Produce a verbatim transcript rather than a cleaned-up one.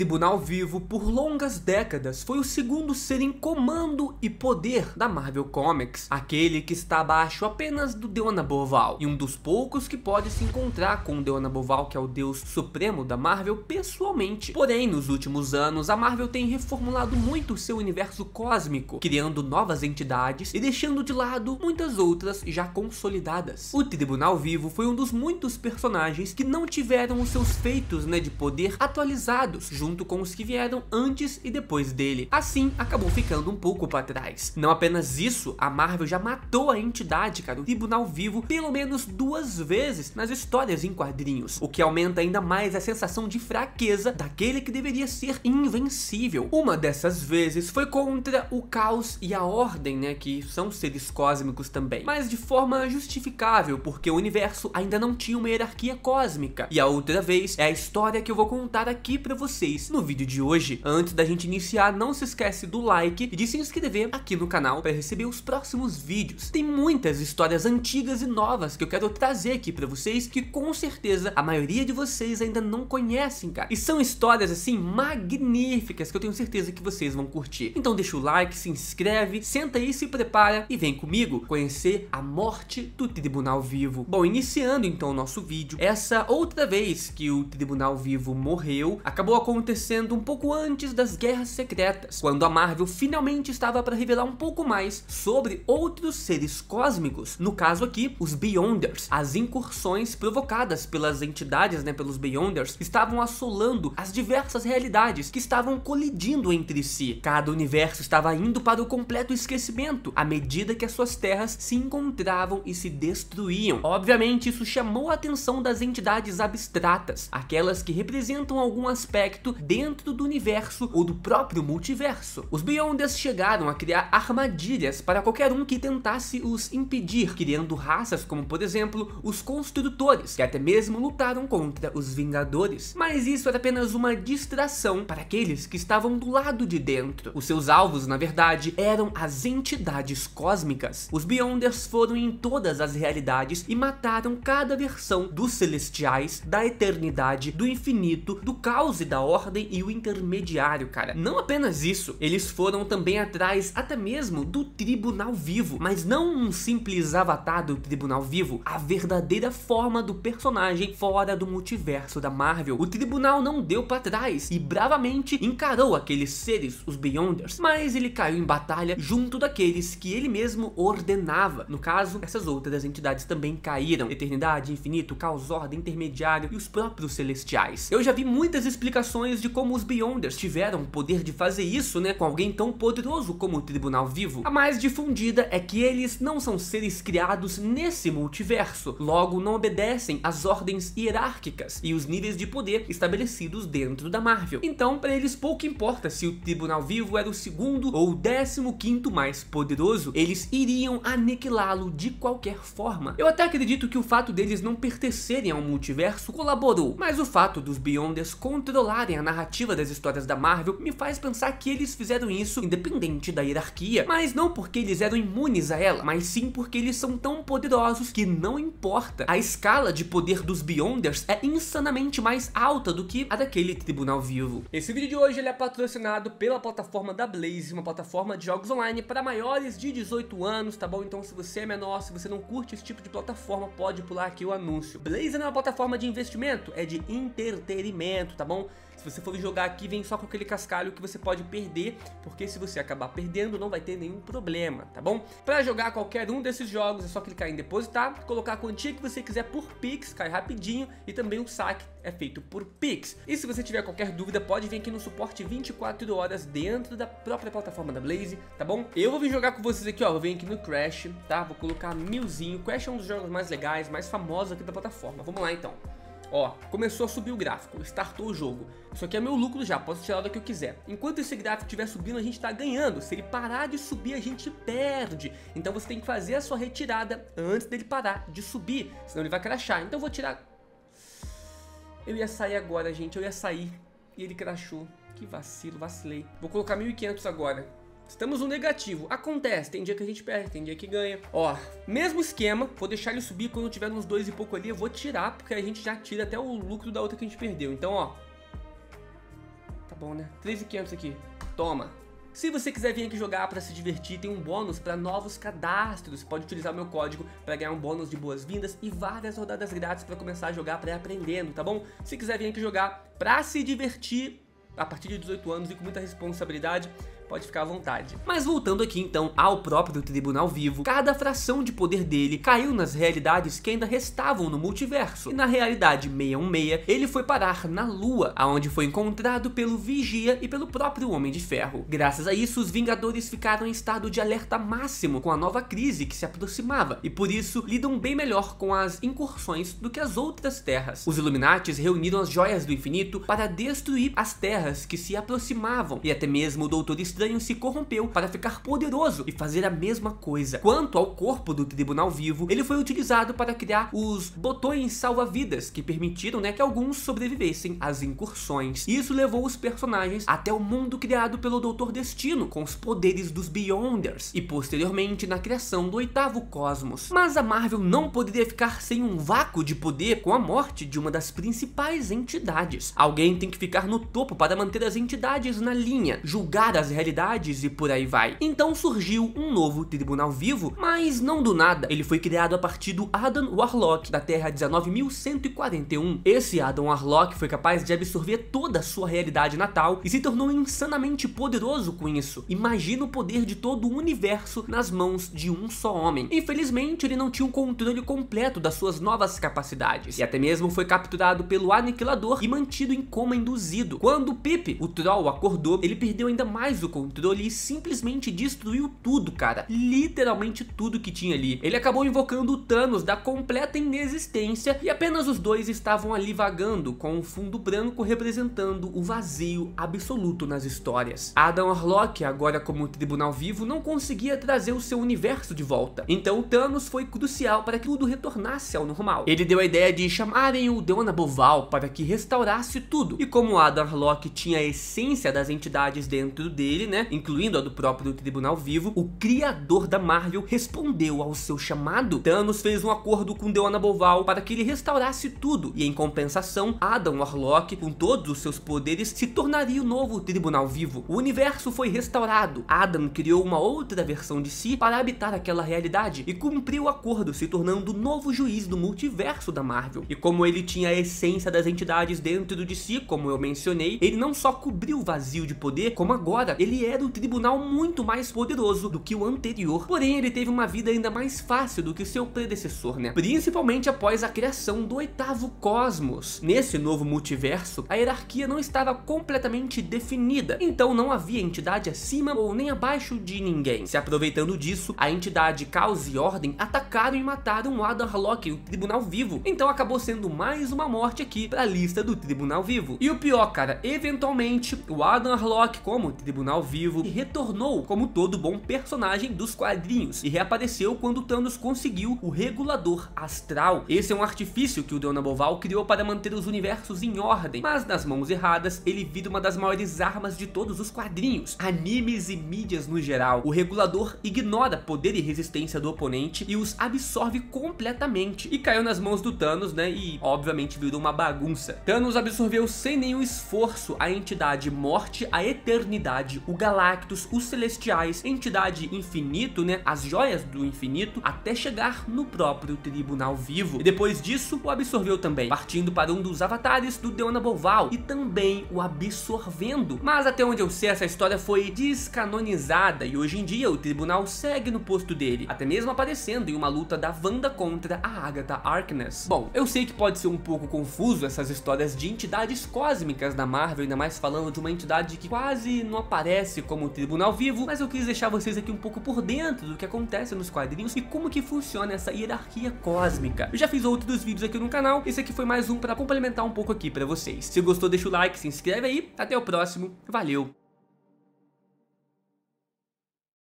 Tribunal Vivo, por longas décadas, foi o segundo ser em comando e poder da Marvel Comics, aquele que está abaixo apenas do Deona Boval, e um dos poucos que pode se encontrar com o Deona Boval, que é o deus supremo da Marvel, pessoalmente. Porém, nos últimos anos, a Marvel tem reformulado muito seu universo cósmico, criando novas entidades e deixando de lado muitas outras já consolidadas. O Tribunal Vivo foi um dos muitos personagens que não tiveram os seus feitos, né, de poder atualizados, junto com os que vieram antes e depois dele. Assim, acabou ficando um pouco para trás. Não apenas isso, a Marvel já matou a entidade, cara, o Tribunal Vivo, pelo menos duas vezes nas histórias em quadrinhos, o que aumenta ainda mais a sensação de fraqueza daquele que deveria ser invencível. Uma dessas vezes foi contra o Caos e a Ordem, né, que são seres cósmicos também, mas de forma justificável, porque o universo ainda não tinha uma hierarquia cósmica. E a outra vez é a história que eu vou contar aqui pra vocês no vídeo de hoje. Antes da gente iniciar, não se esquece do like e de se inscrever aqui no canal para receber os próximos vídeos. Tem muitas histórias antigas e novas que eu quero trazer aqui pra vocês, que com certeza a maioria de vocês ainda não conhecem, cara. E são histórias assim magníficas que eu tenho certeza que vocês vão curtir. Então deixa o like, se inscreve, senta aí, se prepara e vem comigo conhecer a morte do Tribunal Vivo. Bom, iniciando então o nosso vídeo, essa outra vez que o Tribunal Vivo morreu acabou acontecendo um pouco antes das Guerras Secretas, quando a Marvel finalmente estava para revelar um pouco mais sobre outros seres cósmicos, no caso aqui, os Beyonders. As incursões provocadas pelas entidades, né, pelos Beyonders, estavam assolando as diversas realidades que estavam colidindo entre si. Cada universo estava indo para o completo esquecimento à medida que as suas terras se encontravam e se destruíam. Obviamente, isso chamou a atenção das entidades abstratas, aquelas que representam algum aspecto dentro do universo ou do próprio multiverso. Os Beyonders chegaram a criar armadilhas para qualquer um que tentasse os impedir, criando raças como, por exemplo, os Construtores, que até mesmo lutaram contra os Vingadores. Mas isso era apenas uma distração para aqueles que estavam do lado de dentro. Os seus alvos, na verdade, eram as entidades cósmicas. Os Beyonders foram em todas as realidades e mataram cada versão dos Celestiais, da Eternidade, do Infinito, do Caos e da Ordem e o Intermediário, cara. Não apenas isso, eles foram também atrás até mesmo do Tribunal Vivo, mas não um simples avatar do Tribunal Vivo, a verdadeira forma do personagem fora do multiverso da Marvel. O Tribunal não deu para trás e bravamente encarou aqueles seres, os Beyonders, mas ele caiu em batalha junto daqueles que ele mesmo ordenava. No caso, essas outras entidades também caíram: Eternidade, Infinito, Caos, Ordem, Intermediário e os próprios Celestiais. Eu já vi muitas explicações de como os Beyonders tiveram o poder de fazer isso, né, com alguém tão poderoso como o Tribunal Vivo. A mais difundida é que eles não são seres criados nesse multiverso, logo não obedecem às ordens hierárquicas e os níveis de poder estabelecidos dentro da Marvel. Então, para eles pouco importa se o Tribunal Vivo era o segundo ou o décimo quinto mais poderoso, eles iriam aniquilá-lo de qualquer forma. Eu até acredito que o fato deles não pertencerem ao multiverso colaborou, mas o fato dos Beyonders controlarem a narrativa das histórias da Marvel me faz pensar que eles fizeram isso independente da hierarquia, mas não porque eles eram imunes a ela, mas sim porque eles são tão poderosos que não importa. A escala de poder dos Beyonders é insanamente mais alta do que a daquele Tribunal Vivo. Esse vídeo de hoje ele é patrocinado pela plataforma da Blaze, uma plataforma de jogos online para maiores de dezoito anos, tá bom? Então, se você é menor, se você não curte esse tipo de plataforma, pode pular aqui o anúncio. Blaze não é uma plataforma de investimento, é de entretenimento, tá bom? Se você for jogar aqui, vem só com aquele cascalho que você pode perder, porque se você acabar perdendo, não vai ter nenhum problema, tá bom? Para jogar qualquer um desses jogos, é só clicar em depositar, colocar a quantia que você quiser por Pix, cai rapidinho, e também o saque é feito por Pix. E se você tiver qualquer dúvida, pode vir aqui no suporte vinte e quatro horas dentro da própria plataforma da Blaze, tá bom? Eu vou vir jogar com vocês aqui, ó, eu venho aqui no Crash, tá? Vou colocar milzinho, Crash é um dos jogos mais legais, mais famosos aqui da plataforma. Vamos lá, então. Ó, começou a subir o gráfico, startou o jogo. Isso aqui é meu lucro já, posso tirar do que eu quiser. Enquanto esse gráfico estiver subindo, a gente tá ganhando. Se ele parar de subir, a gente perde. Então você tem que fazer a sua retirada antes dele parar de subir, senão ele vai crashar. Então eu vou tirar... Eu ia sair agora, gente, eu ia sair e ele crashou. Que vacilo, vacilei. Vou colocar mil e quinhentos agora. Estamos no negativo, acontece, tem dia que a gente perde, tem dia que ganha. Ó, mesmo esquema, vou deixar ele subir. Quando tiver uns dois e pouco ali, eu vou tirar, porque a gente já tira até o lucro da outra que a gente perdeu. Então, ó, tá bom, né? treze mil e quinhentos aqui. Toma. Se você quiser vir aqui jogar para se divertir, tem um bônus para novos cadastros. Pode utilizar o meu código para ganhar um bônus de boas-vindas e várias rodadas grátis para começar a jogar para ir aprendendo, tá bom? Se quiser vir aqui jogar para se divertir, a partir de dezoito anos e com muita responsabilidade, pode ficar à vontade. Mas voltando aqui então ao próprio Tribunal Vivo, cada fração de poder dele caiu nas realidades que ainda restavam no multiverso. E na realidade seiscentos e dezesseis, ele foi parar na Lua, aonde foi encontrado pelo Vigia e pelo próprio Homem de Ferro. Graças a isso, os Vingadores ficaram em estado de alerta máximo com a nova crise que se aproximava, e por isso lidam bem melhor com as incursões do que as outras terras. Os Illuminatis reuniram as Joias do Infinito para destruir as terras que se aproximavam, e até mesmo o Doutor Estranho se corrompeu para ficar poderoso e fazer a mesma coisa. Quanto ao corpo do Tribunal Vivo, ele foi utilizado para criar os botões salva-vidas que permitiram, né, que alguns sobrevivessem às incursões. Isso levou os personagens até o mundo criado pelo Doutor Destino, com os poderes dos Beyonders, e posteriormente na criação do oitavo Cosmos. Mas a Marvel não poderia ficar sem um vácuo de poder com a morte de uma das principais entidades. Alguém tem que ficar no topo para manter as entidades na linha, julgar as realidades e por aí vai. Então surgiu um novo Tribunal Vivo, mas não do nada. Ele foi criado a partir do Adam Warlock, da Terra dezenove mil cento e quarenta e um. Esse Adam Warlock foi capaz de absorver toda a sua realidade natal e se tornou insanamente poderoso com isso. Imagina o poder de todo o universo nas mãos de um só homem. Infelizmente, ele não tinha o controle completo das suas novas capacidades, e até mesmo foi capturado pelo Aniquilador e mantido em coma induzido. Quando Pipe, o Troll, acordou, ele perdeu ainda mais o controle controle e simplesmente destruiu tudo, cara. Literalmente tudo que tinha ali. Ele acabou invocando o Thanos da completa inexistência, e apenas os dois estavam ali vagando, com um fundo branco representando o vazio absoluto nas histórias. Adam Warlock, agora como Tribunal Vivo, não conseguia trazer o seu universo de volta. Então o Thanos foi crucial para que tudo retornasse ao normal. Ele deu a ideia de chamarem o Deona Boval para que restaurasse tudo. E como Adam Warlock tinha a essência das entidades dentro dele, né, incluindo a do próprio Tribunal Vivo, o criador da Marvel respondeu ao seu chamado. Thanos fez um acordo com Deona Boval para que ele restaurasse tudo, e em compensação, Adam Warlock, com todos os seus poderes, se tornaria o novo Tribunal Vivo. O universo foi restaurado, Adam criou uma outra versão de si para habitar aquela realidade e cumpriu o acordo, se tornando o novo juiz do multiverso da Marvel. E como ele tinha a essência das entidades dentro de si, como eu mencionei, ele não só cobriu o vazio de poder, como agora ele Ele era um tribunal muito mais poderoso do que o anterior. Porém, ele teve uma vida ainda mais fácil do que seu predecessor, né? Principalmente após a criação do oitavo Cosmos. Nesse novo multiverso, a hierarquia não estava completamente definida, então não havia entidade acima ou nem abaixo de ninguém. Se aproveitando disso, a entidade Caos e Ordem atacaram e mataram o Adam Warlock e o Tribunal Vivo. Então acabou sendo mais uma morte aqui para a lista do Tribunal Vivo. E o pior, cara, eventualmente o Adam Warlock, como Tribunal Vivo, e retornou como todo bom personagem dos quadrinhos, e reapareceu quando Thanos conseguiu o Regulador Astral. Esse é um artifício que o Deona Boval criou para manter os universos em ordem, mas nas mãos erradas ele vira uma das maiores armas de todos os quadrinhos, animes e mídias no geral. O Regulador ignora poder e resistência do oponente e os absorve completamente, e caiu nas mãos do Thanos, né, e obviamente virou uma bagunça. Thanos absorveu sem nenhum esforço a entidade Morte, a Eternidade, o Galactus, os Celestiais, entidade Infinito, né, as Joias do Infinito, até chegar no próprio Tribunal Vivo. E depois disso, o absorveu também, partindo para um dos avatares do Deona Boval e também o absorvendo. Mas até onde eu sei, essa história foi descanonizada, e hoje em dia o Tribunal segue no posto dele, até mesmo aparecendo em uma luta da Wanda contra a Agatha Arkness. Bom, eu sei que pode ser um pouco confuso essas histórias de entidades cósmicas da Marvel, ainda mais falando de uma entidade que quase não aparece como o Tribunal Vivo, mas eu quis deixar vocês aqui um pouco por dentro do que acontece nos quadrinhos e como que funciona essa hierarquia cósmica. Eu já fiz outros vídeos aqui no canal, esse aqui foi mais um para complementar um pouco aqui para vocês. Se gostou, deixa o like, se inscreve aí, até o próximo, valeu!